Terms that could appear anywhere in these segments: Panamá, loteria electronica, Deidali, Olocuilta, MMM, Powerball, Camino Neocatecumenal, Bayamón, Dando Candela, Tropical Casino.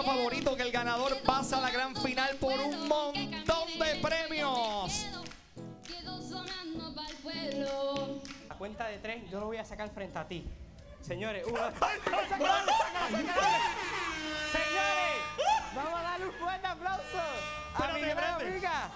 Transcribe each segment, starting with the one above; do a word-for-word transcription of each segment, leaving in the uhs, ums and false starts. premio favorito, que el ganador pasa a la gran final por un montón de premios. A cuenta de tres, yo lo voy a sacar frente a ti. Señores, una... Señores, vamos a darle un fuerte aplauso a mi gran amiga.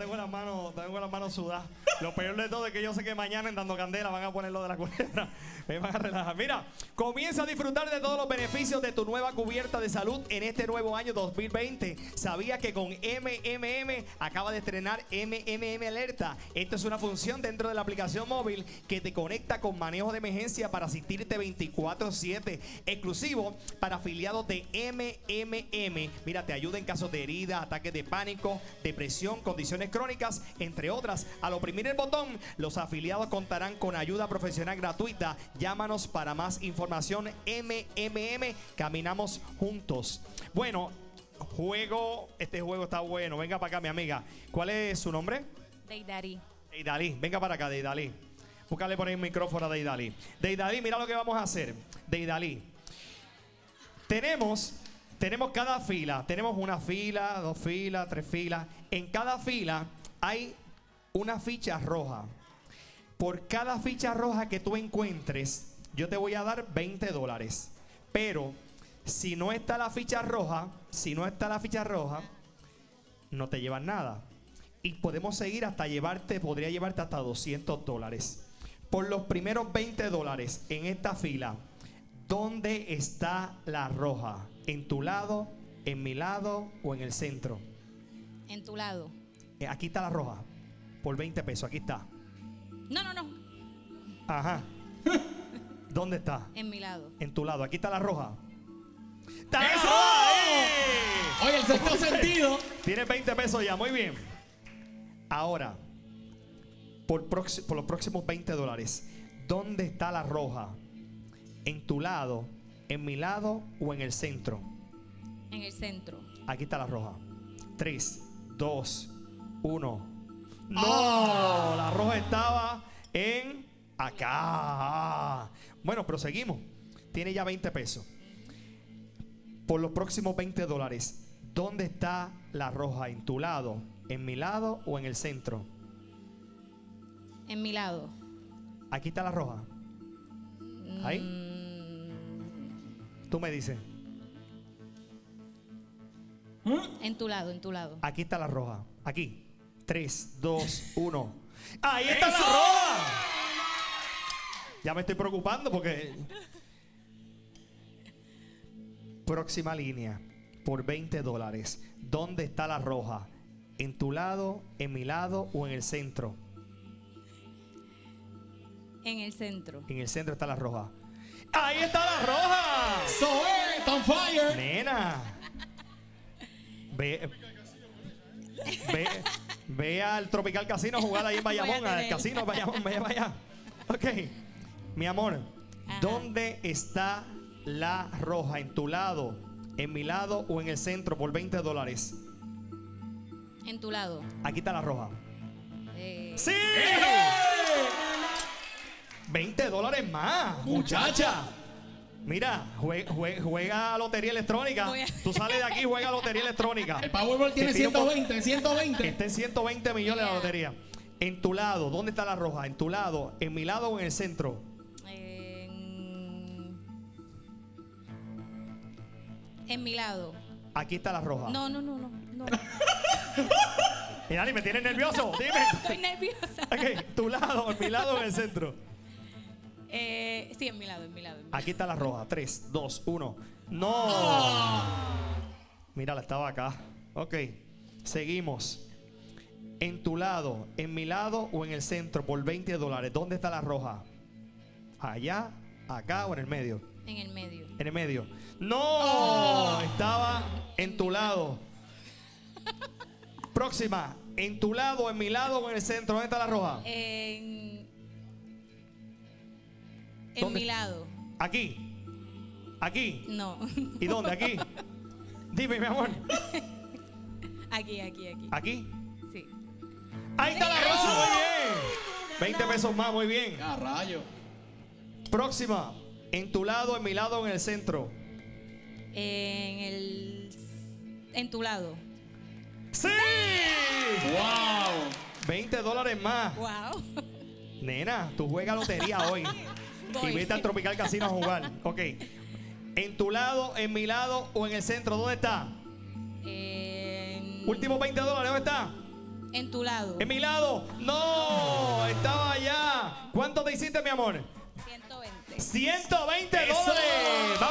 Tengo las manos, tengo las manos sudadas. Lo peor de todo es que yo sé que mañana en Dando Candela van a poner lo de la culebra. Me van a relajar. Mira, comienza a disfrutar de todos los beneficios de tu nueva cubierta de salud en este nuevo año dos mil veinte. ¿Sabías que con M M M acaba de estrenar M M M Alerta? Esto es una función dentro de la aplicación móvil que te conecta con manejo de emergencia para asistirte veinticuatro siete. Exclusivo para afiliados de M M M. Mira, te ayuda en casos de heridas, ataques de pánico, depresión, condiciones crónicas, entre otras. Al oprimir el botón, los afiliados contarán con ayuda profesional gratuita. Llámanos para más información. M M M, caminamos juntos. Bueno, juego, este juego está bueno. Venga para acá, mi amiga. ¿Cuál es su nombre? Deidali. Deidali, venga para acá, Deidali. Búscale por el micrófono a Deidali. Deidali, mira lo que vamos a hacer. Deidali, tenemos... Tenemos cada fila, tenemos una fila, dos filas, tres filas. En cada fila hay una ficha roja. Por cada ficha roja que tú encuentres, yo te voy a dar veinte dólares. Pero si no está la ficha roja, si no está la ficha roja, no te llevas nada. Y podemos seguir hasta llevarte, podría llevarte hasta doscientos dólares. Por los primeros veinte dólares en esta fila, ¿dónde está la roja? ¿En tu lado, en mi lado o en el centro? En tu lado. Eh, aquí está la roja. Por veinte pesos, aquí está. No, no, no. Ajá. ¿Dónde está? En mi lado. En tu lado, aquí está la roja. ¡Está eso! ¡Eh! Oye, el sexto sentido. Tienes veinte pesos ya, muy bien. Ahora, por, por los próximos veinte dólares, ¿dónde está la roja? ¿En tu lado, en mi lado o en el centro? En el centro. Aquí está la roja. tres, dos, uno. ¡No! Oh. La roja estaba en acá. Bueno, proseguimos. Tiene ya veinte pesos. Por los próximos veinte dólares, ¿dónde está la roja? ¿En tu lado, en mi lado o en el centro? En mi lado. Aquí está la roja. Ahí. Mm. Tú me dices. En tu lado, en tu lado. Aquí está la roja. Aquí. tres, dos, uno. ¡Ahí está la roja! Ya me estoy preocupando porque... Próxima línea. Por veinte dólares. ¿Dónde está la roja? ¿En tu lado, en mi lado o en el centro? En el centro. En el centro está la roja. ¡Ahí está la roja! ¡Soe, on fire! Nena. Ve, ve, ve al Tropical Casino a jugar ahí en Bayamón, al casino Bayamón, ve vaya. Ok, mi amor, ajá. ¿Dónde está la roja? ¿En tu lado, en mi lado o en el centro por veinte dólares? En tu lado. Aquí está la roja. Eh. ¡Sí! ¡Eh! veinte dólares más, muchacha. Mira, jue, jue, juega lotería electrónica. Tú sales de aquí, juega lotería electrónica. El Powerball tiene ciento veinte, ciento veinte. Está en ciento veinte millones, yeah, la lotería. En tu lado, ¿dónde está la roja? ¿En tu lado, en mi lado o en el centro? En, en mi lado. Aquí está la roja. No, no, no, no. no. Mira, ni me tienes nervioso. Dime. Estoy nerviosa. Okay. Tu lado, en mi lado o en el centro. Eh, sí, en mi lado, en mi lado. En mi lado. Aquí está la roja. tres, dos, uno. ¡No! Oh. Mira, la estaba acá. Ok, seguimos. En tu lado, en mi lado o en el centro por veinte dólares. ¿Dónde está la roja? ¿Allá, acá o en el medio? En el medio. En el medio. ¡No! Oh. Estaba en tu lado. Próxima. En tu lado, en mi lado o en el centro. ¿Dónde está la roja? En... ¿Dónde? En mi lado. ¿Aquí? ¿Aquí? No. ¿Y dónde? ¿Aquí? Dime, mi amor. Aquí, aquí, aquí. ¿Aquí? Sí. Ahí está la rosa, muy bien. veinte pesos más, muy bien. ¡Ah, rayo! Próxima. En tu lado, en mi lado, en el centro. En el... En tu lado. ¡Sí! ¡Wow! veinte dólares más. ¡Wow! Nena, tú juegas lotería hoy. Voy. Y vete al Tropical Casino a jugar. Ok. En tu lado, en mi lado o en el centro. ¿Dónde está? En... Últimos veinte dólares. ¿Dónde está? En tu lado. ¿En mi lado? ¡No! Estaba allá. ¿Cuánto te hiciste, mi amor? ciento veinte. ¡ciento veinte dólares!